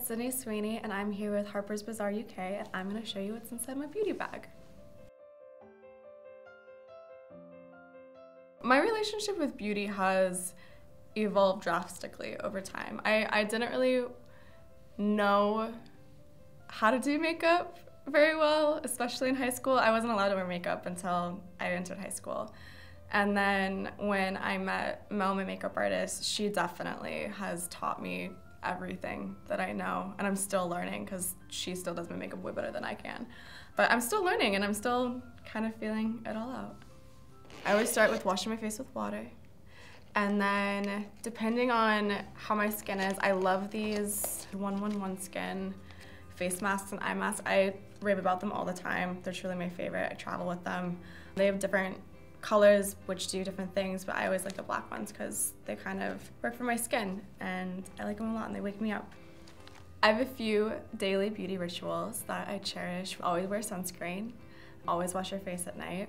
it's Sydney Sweeney and I'm here with Harper's Bazaar UK and I'm going to show you what's inside my beauty bag. My relationship with beauty has evolved drastically over time. I didn't really know how to do makeup very well, especially in high school. I wasn't allowed to wear makeup until I entered high school. And then when I met Mel, my makeup artist, she definitely has taught me everything that I know, and I'm still learning because she still does my makeup way better than I can. But I'm still learning and I'm still kind of feeling it all out. I always start with washing my face with water, and then depending on how my skin is, I love these 111 skin face masks and eye masks. I rave about them all the time. They're truly my favorite. I travel with them. They have different colors which do different things, but I always like the black ones because they kind of work for my skin and I like them a lot and they wake me up. I have a few daily beauty rituals that I cherish. Always wear sunscreen, always wash your face at night,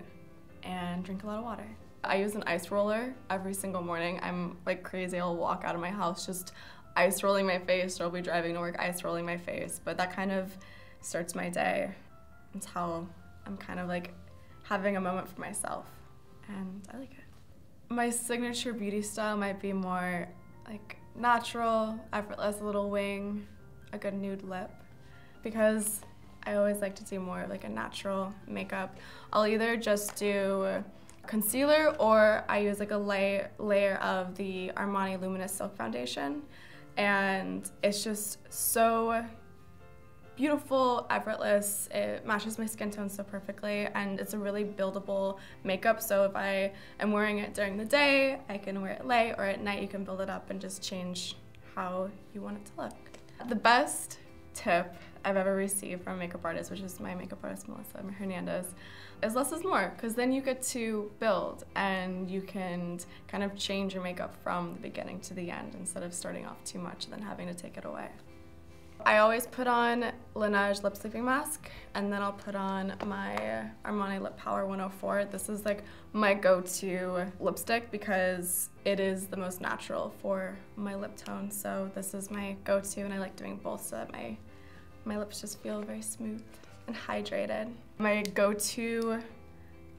and drink a lot of water. I use an ice roller every single morning. I'm like crazy. I'll walk out of my house just ice rolling my face, or I'll be driving to work ice rolling my face, but that kind of starts my day until I'm kind of like having a moment for myself, and I like it. My signature beauty style might be more like natural, effortless, a little wing, a good nude lip, because I always like to do more of like a natural makeup. I'll either just do concealer, or I use like a light layer of the Armani Luminous Silk Foundation, and it's just so beautiful, effortless. It matches my skin tone so perfectly, and it's a really buildable makeup, so if I am wearing it during the day, I can wear it light, or at night you can build it up and just change how you want it to look. The best tip I've ever received from a makeup artist, which is my makeup artist Melissa Hernandez, is less is more, because then you get to build and you can kind of change your makeup from the beginning to the end instead of starting off too much and then having to take it away. I always put on Laneige Lip Sleeping Mask, and then I'll put on my Armani Lip Power 104. This is like my go-to lipstick because it is the most natural for my lip tone, so this is my go-to, and I like doing both so that my lips just feel very smooth and hydrated. My go-to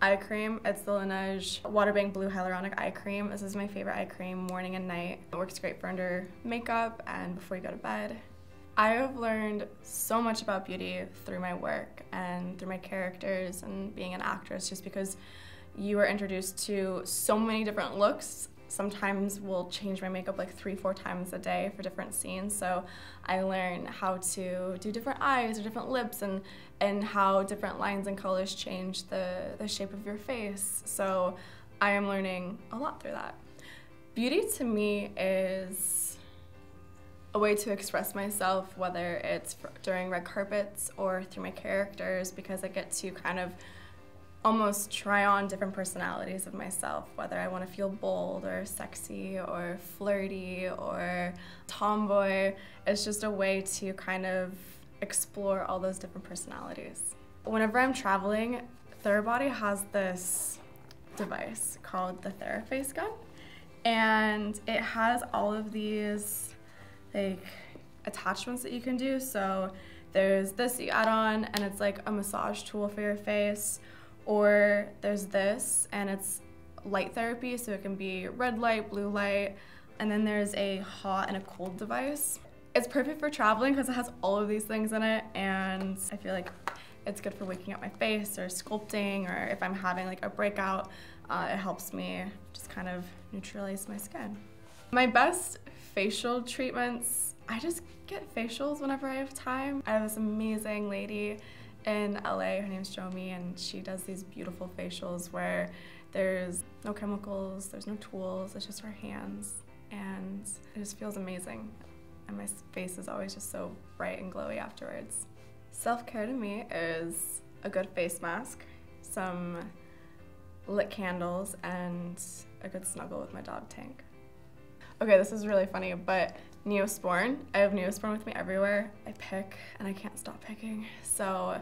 eye cream, it's the Laneige Waterbank Blue Hyaluronic Eye Cream. This is my favorite eye cream, morning and night. It works great for under makeup and before you go to bed. I have learned so much about beauty through my work and through my characters and being an actress, just because you are introduced to so many different looks. Sometimes we'll change my makeup like 3-4 times a day for different scenes, so I learn how to do different eyes or different lips, and how different lines and colors change the shape of your face, so I am learning a lot through that. Beauty to me is a way to express myself, whether it's during red carpets or through my characters, because I get to kind of almost try on different personalities of myself, whether I want to feel bold or sexy or flirty or tomboy. It's just a way to kind of explore all those different personalities. Whenever I'm traveling, TheraBody has this device called the TheraFace gun, and it has all of these like attachments that you can do. So there's this you add on and it's like a massage tool for your face, or there's this and it's light therapy, so it can be red light, blue light, and then there's a hot and a cold device. It's perfect for traveling because it has all of these things in it, and I feel like it's good for waking up my face or sculpting, or if I'm having like a breakout, it helps me just kind of neutralize my skin. My best facial treatments, I just get facials whenever I have time. I have this amazing lady in LA, her name's Jomi, and she does these beautiful facials where there's no chemicals, there's no tools, it's just her hands, and it just feels amazing, and my face is always just so bright and glowy afterwards. Self-care to me is a good face mask, some lit candles, and a good snuggle with my dog Tank. Okay, this is really funny, but Neosporin. I have Neosporin with me everywhere. I pick and I can't stop picking, so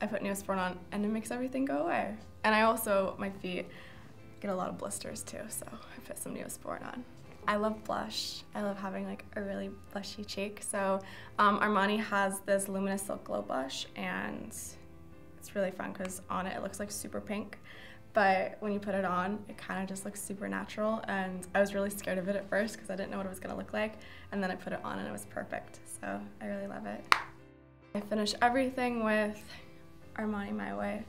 I put Neosporin on and it makes everything go away. And I also, my feet get a lot of blisters too, so I put some Neosporin on. I love blush. I love having like a really blushy cheek. So Armani has this Luminous Silk Glow Blush, and it's really fun because on it, it looks like super pink. But when you put it on, it kind of just looks super natural, and I was really scared of it at first because I didn't know what it was gonna look like, and then I put it on and it was perfect, so I really love it. I finish everything with Armani My Way.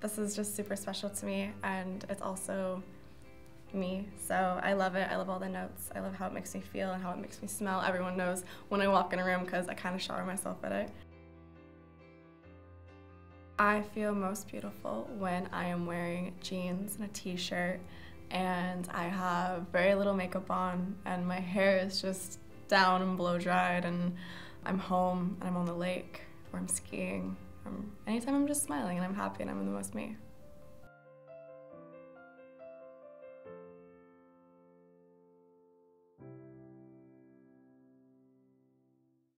This is just super special to me, and it's also me, so I love it. I love all the notes. I love how it makes me feel and how it makes me smell. Everyone knows when I walk in a room because I kind of shower myself at it. I feel most beautiful when I am wearing jeans and a t-shirt, and I have very little makeup on, and my hair is just down and blow dried, and I'm home and I'm on the lake or I'm skiing. Anytime I'm just smiling and I'm happy and I'm the most me.